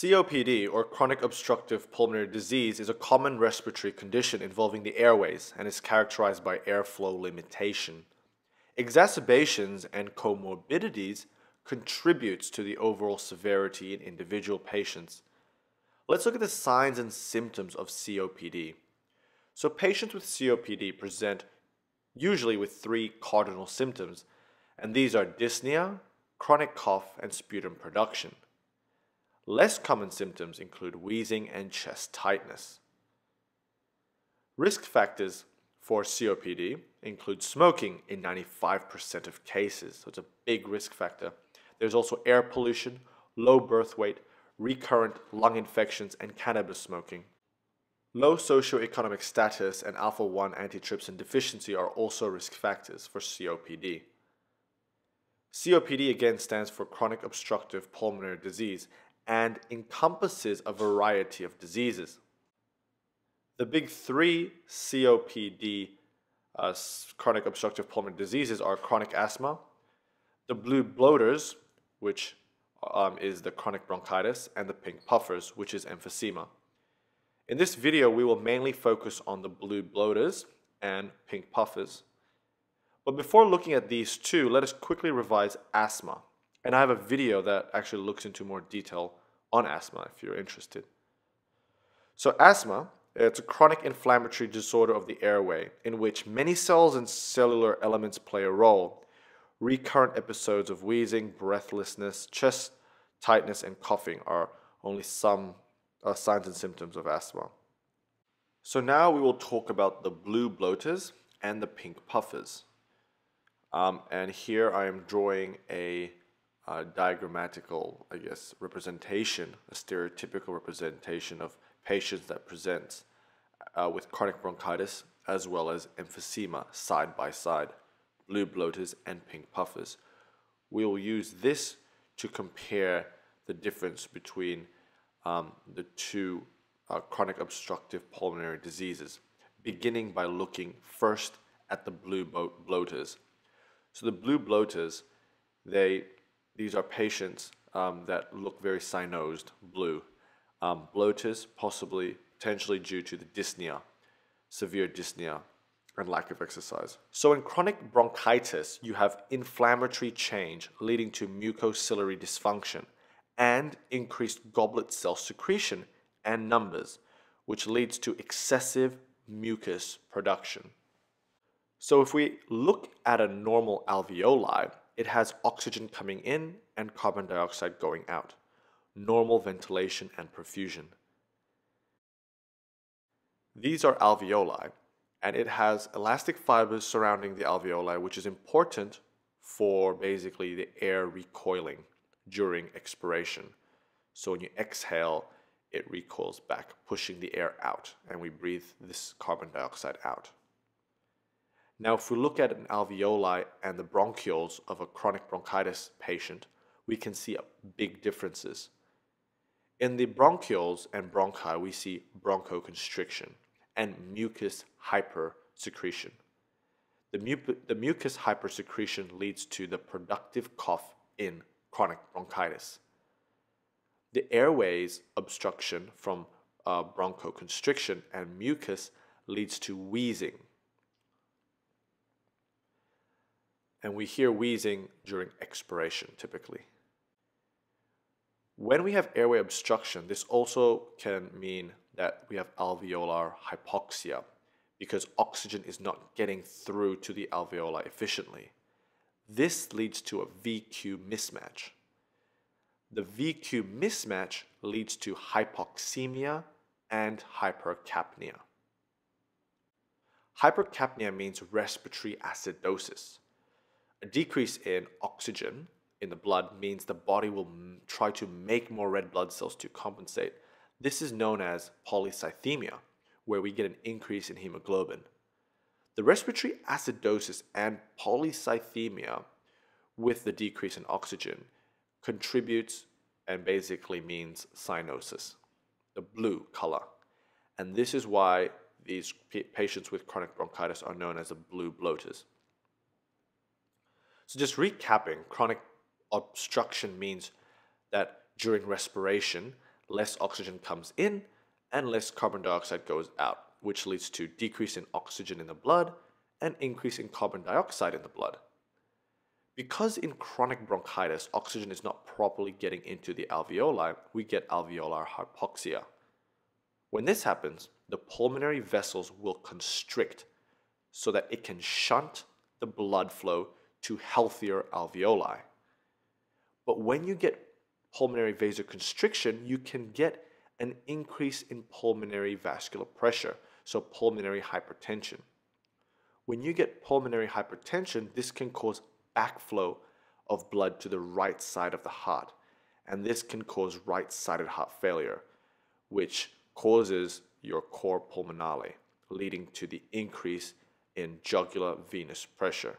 COPD, or chronic obstructive pulmonary disease, is a common respiratory condition involving the airways and is characterized by airflow limitation. Exacerbations and comorbidities contributes to the overall severity in individual patients. Let's look at the signs and symptoms of COPD. So patients with COPD present usually with three cardinal symptoms, and these are dyspnea, chronic cough, and sputum production. Less common symptoms include wheezing and chest tightness. Risk factors for COPD include smoking in 95% of cases, so it's a big risk factor. There's also air pollution, low birth weight, recurrent lung infections, and cannabis smoking. Low socioeconomic status and alpha-1 antitrypsin deficiency are also risk factors for COPD. COPD again stands for chronic obstructive pulmonary disease and encompasses a variety of diseases. The big three COPD chronic obstructive pulmonary diseases are chronic asthma, the blue bloaters, which is the chronic bronchitis, and the pink puffers, which is emphysema. In this video, we will mainly focus on the blue bloaters and pink puffers. But before looking at these two, let us quickly revise asthma. And I have a video that actually looks into more detail on asthma if you're interested. So asthma, it's a chronic inflammatory disorder of the airway in which many cells and cellular elements play a role. Recurrent episodes of wheezing, breathlessness, chest tightness, and coughing are only some signs and symptoms of asthma. So now we will talk about the blue bloaters and the pink puffers. And here I am drawing a diagrammatical, representation, a stereotypical representation of patients that present with chronic bronchitis as well as emphysema side by side, blue bloaters and pink puffers. We will use this to compare the difference between the two chronic obstructive pulmonary diseases, beginning by looking first at the blue bloaters. So the blue bloaters, these are patients that look very cynosed, blue. Bloaters, potentially due to the dyspnea, severe dyspnea, and lack of exercise. So in chronic bronchitis, you have inflammatory change leading to mucociliary dysfunction and increased goblet cell secretion and numbers, which leads to excessive mucus production. So if we look at a normal alveoli, it has oxygen coming in and carbon dioxide going out. Normal ventilation and perfusion. These are alveoli, and it has elastic fibers surrounding the alveoli, which is important for basically the air recoiling during expiration. So when you exhale, it recoils back, pushing the air out, and we breathe this carbon dioxide out. Now, if we look at an alveoli and the bronchioles of a chronic bronchitis patient, we can see big differences. In the bronchioles and bronchi, we see bronchoconstriction and mucus hypersecretion. The mucus hypersecretion leads to the productive cough in chronic bronchitis. The airways obstruction from bronchoconstriction and mucus leads to wheezing. And we hear wheezing during expiration, typically. When we have airway obstruction, this also can mean that we have alveolar hypoxia because oxygen is not getting through to the alveoli efficiently. This leads to a V/Q mismatch. The V/Q mismatch leads to hypoxemia and hypercapnia. Hypercapnia means respiratory acidosis. A decrease in oxygen in the blood means the body will try to make more red blood cells to compensate. This is known as polycythemia, where we get an increase in hemoglobin. The respiratory acidosis and polycythemia with the decrease in oxygen contributes and basically means cyanosis, the blue color. And this is why these patients with chronic bronchitis are known as the blue bloaters. So just recapping, chronic obstruction means that during respiration, less oxygen comes in and less carbon dioxide goes out, which leads to decrease in oxygen in the blood and increase in carbon dioxide in the blood. Because in chronic bronchitis, oxygen is not properly getting into the alveoli, we get alveolar hypoxia. When this happens, the pulmonary vessels will constrict so that it can shunt the blood flow to healthier alveoli. But when you get pulmonary vasoconstriction, you can get an increase in pulmonary vascular pressure, so pulmonary hypertension. When you get pulmonary hypertension, this can cause backflow of blood to the right side of the heart, and this can cause right-sided heart failure, which causes your cor pulmonale, leading to the increase in jugular venous pressure.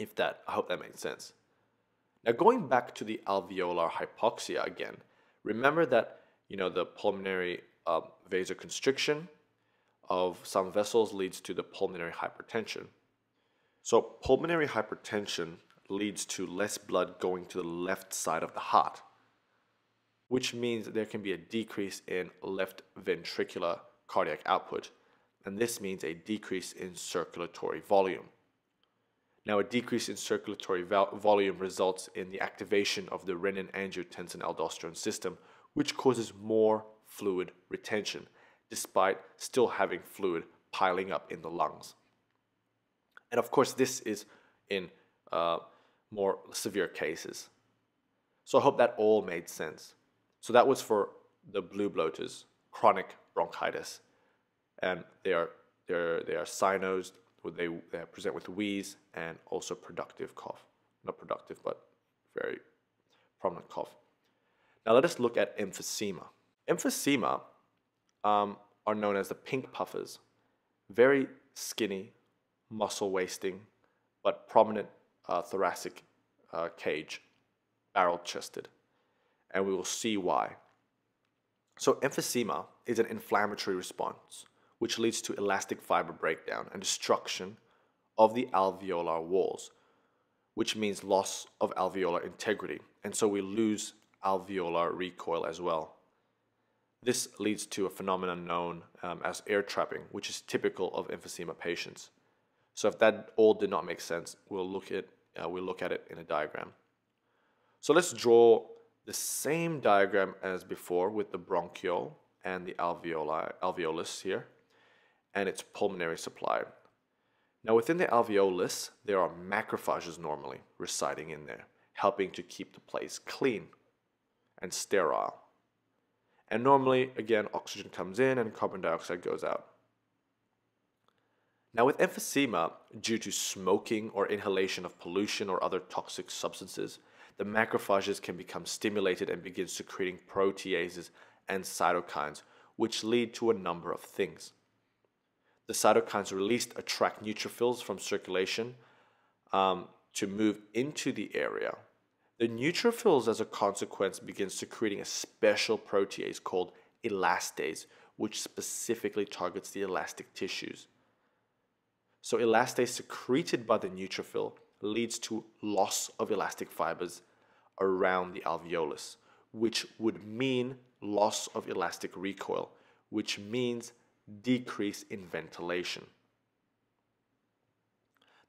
I hope that made sense. Now, going back to the alveolar hypoxia again, remember that the pulmonary vasoconstriction of some vessels leads to the pulmonary hypertension. So pulmonary hypertension leads to less blood going to the left side of the heart, which means there can be a decrease in left ventricular cardiac output, and this means a decrease in circulatory volume. Now, a decrease in circulatory volume results in the activation of the renin-angiotensin-aldosterone system, which causes more fluid retention, despite still having fluid piling up in the lungs. And of course, this is in more severe cases. So I hope that all made sense. So that was for the blue bloaters, chronic bronchitis, and they are cynosed. They present with wheeze and also productive cough. Not productive, but very prominent cough. Now let us look at emphysema. Emphysema are known as the pink puffers. Very skinny, muscle wasting, but prominent thoracic cage, barrel chested. And we will see why. So emphysema is an inflammatory response which leads to elastic fiber breakdown and destruction of the alveolar walls, which means loss of alveolar integrity, and so we lose alveolar recoil as well. This leads to a phenomenon known as air trapping, which is typical of emphysema patients. So if that all did not make sense, we'll look at it in a diagram. So let's draw the same diagram as before with the bronchiole and the alveolus here, and its pulmonary supply. Now within the alveolus, there are macrophages normally residing in there, helping to keep the place clean and sterile. And normally, again, oxygen comes in and carbon dioxide goes out. Now with emphysema, due to smoking or inhalation of pollution or other toxic substances, the macrophages can become stimulated and begin secreting proteases and cytokines, which lead to a number of things. The cytokines released attract neutrophils from circulation to move into the area. The neutrophils, as a consequence, begin secreting a special protease called elastase, which specifically targets the elastic tissues. So elastase secreted by the neutrophil leads to loss of elastic fibers around the alveolus, which would mean loss of elastic recoil, which means decrease in ventilation.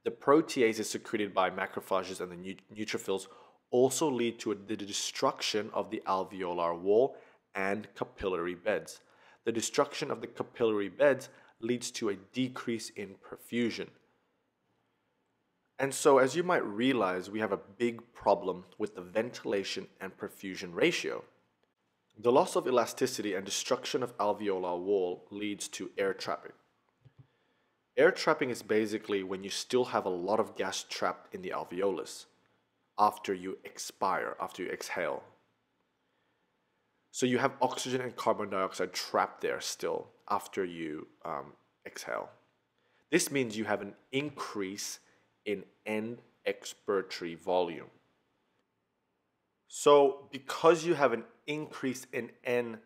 The proteases secreted by macrophages and the neutrophils also lead to the destruction of the alveolar wall and capillary beds. The destruction of the capillary beds leads to a decrease in perfusion. And so, as you might realize, we have a big problem with the ventilation and perfusion ratio. The loss of elasticity and destruction of alveolar wall leads to air trapping. Air trapping is basically when you still have a lot of gas trapped in the alveolus after you expire, after you exhale. So you have oxygen and carbon dioxide trapped there still after you exhale. This means you have an increase in end expiratory volume. So because you have an increase in end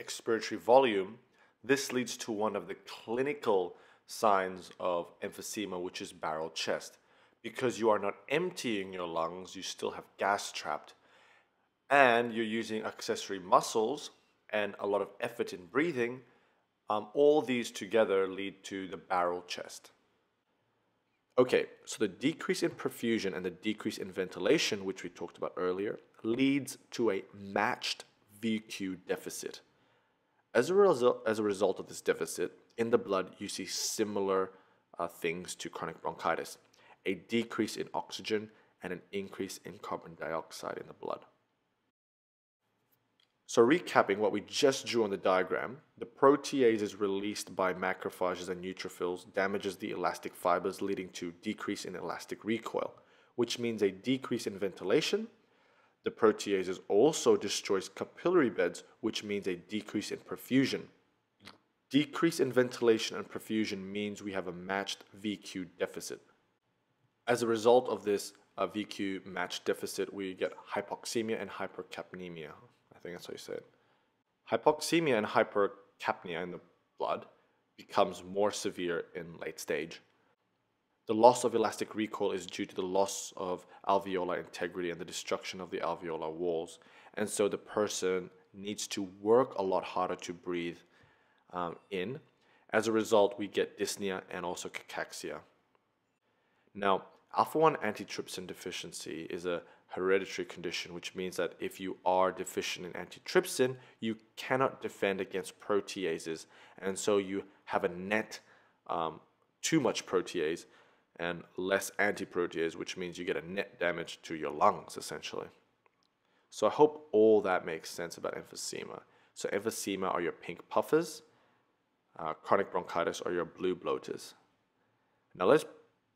expiratory volume, this leads to one of the clinical signs of emphysema, which is barrel chest. Because you are not emptying your lungs, you still have gas trapped, and you're using accessory muscles and a lot of effort in breathing, all these together lead to the barrel chest. Okay, so the decrease in perfusion and the decrease in ventilation, which we talked about earlier, leads to a matched VQ deficit. As a result of this deficit, in the blood you see similar things to chronic bronchitis: a decrease in oxygen and an increase in carbon dioxide in the blood. So recapping what we just drew on the diagram, the protease is released by macrophages and neutrophils, damages the elastic fibers, leading to decrease in elastic recoil, which means a decrease in ventilation. The protease also destroys capillary beds, which means a decrease in perfusion. Decrease in ventilation and perfusion means we have a matched VQ deficit. As a result of this VQ matched deficit, we get hypoxemia and hypercapnia. I think that's what you said. Hypoxemia and hypercapnia in the blood becomes more severe in late stage. The loss of elastic recoil is due to the loss of alveolar integrity and the destruction of the alveolar walls. And so the person needs to work a lot harder to breathe in. As a result, we get dyspnea and also cachexia. Now, alpha-1 antitrypsin deficiency is a hereditary condition, which means that if you are deficient in antitrypsin, you cannot defend against proteases, and so you have a net too much protease and less antiprotease, which means you get a net damage to your lungs essentially. So I hope all that makes sense about emphysema. So emphysema are your pink puffers, chronic bronchitis are your blue bloaters. Now let's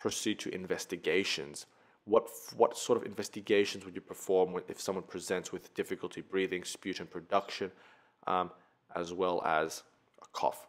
proceed to investigations. What sort of investigations would you perform if someone presents with difficulty breathing, sputum production, as well as a cough?